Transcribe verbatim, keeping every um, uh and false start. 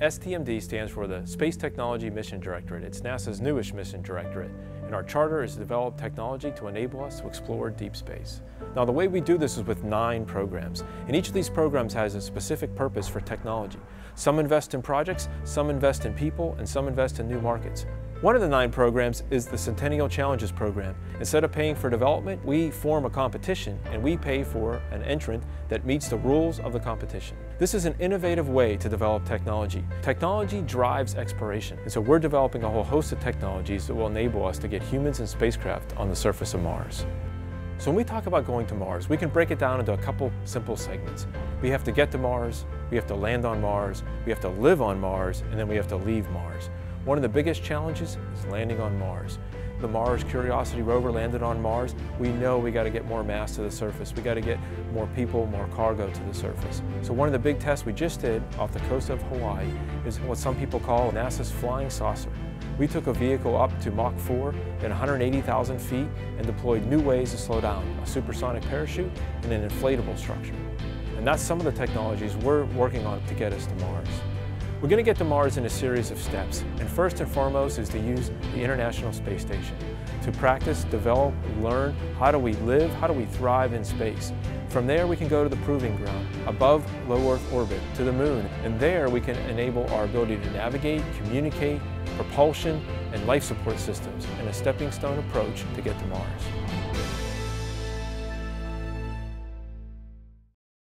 S T M D stands for the Space Technology Mission Directorate. It's NASA's newest mission directorate, and our charter is to develop technology to enable us to explore deep space. Now, the way we do this is with nine programs, and each of these programs has a specific purpose for technology. Some invest in projects, some invest in people, and some invest in new markets. One of the nine programs is the Centennial Challenges Program. Instead of paying for development, we form a competition and we pay for an entrant that meets the rules of the competition. This is an innovative way to develop technology. Technology drives exploration, and so we're developing a whole host of technologies that will enable us to get humans and spacecraft on the surface of Mars. So when we talk about going to Mars, we can break it down into a couple simple segments. We have to get to Mars, we have to land on Mars, we have to live on Mars, and then we have to leave Mars. One of the biggest challenges is landing on Mars. The Mars Curiosity rover landed on Mars. We know we got to get more mass to the surface. We got to get more people, more cargo to the surface. So one of the big tests we just did off the coast of Hawaii is what some people call NASA's flying saucer. We took a vehicle up to Mach four at one hundred eighty thousand feet and deployed new ways to slow down, a supersonic parachute and an inflatable structure. And that's some of the technologies we're working on to get us to Mars. We're going to get to Mars in a series of steps, and first and foremost is to use the International Space Station to practice, develop, learn how do we live, how do we thrive in space. From there we can go to the proving ground, above low Earth orbit, to the moon, and there we can enable our ability to navigate, communicate, propulsion, and life support systems in a stepping stone approach to get to Mars.